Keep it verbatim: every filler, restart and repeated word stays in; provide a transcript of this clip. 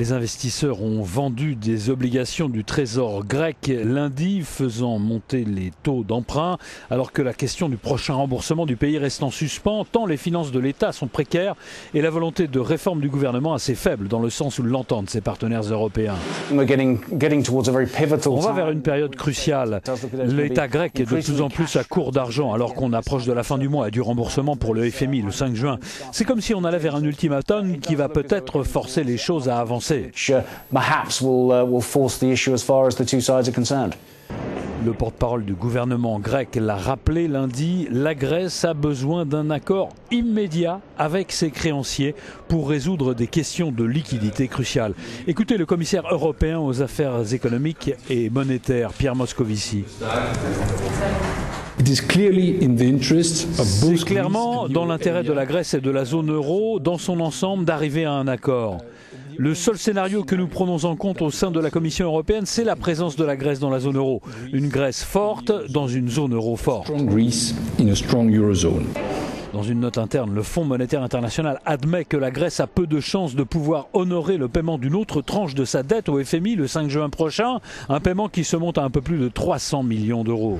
Les investisseurs ont vendu des obligations du Trésor grec lundi, faisant monter les taux d'emprunt, alors que la question du prochain remboursement du pays reste en suspens, tant les finances de l'État sont précaires et la volonté de réforme du gouvernement assez faible, dans le sens où l'entendent ses partenaires européens. On va vers une période cruciale. L'État grec est de plus en plus à court d'argent, alors qu'on approche de la fin du mois et du remboursement pour le F M I le cinq juin. C'est comme si on allait vers un ultimatum qui va peut-être forcer les choses à avancer. Le porte-parole du gouvernement grec l'a rappelé lundi, la Grèce a besoin d'un accord immédiat avec ses créanciers pour résoudre des questions de liquidité cruciales. Écoutez le commissaire européen aux affaires économiques et monétaires, Pierre Moscovici. C'est clairement dans l'intérêt de la Grèce et de la zone euro, dans son ensemble, d'arriver à un accord. Le seul scénario que nous prenons en compte au sein de la Commission européenne, c'est la présence de la Grèce dans la zone euro. Une Grèce forte dans une zone euro forte. Dans une note interne, le Fonds monétaire international admet que la Grèce a peu de chances de pouvoir honorer le paiement d'une autre tranche de sa dette au F M I le cinq juin prochain, un paiement qui se monte à un peu plus de trois cents millions d'euros.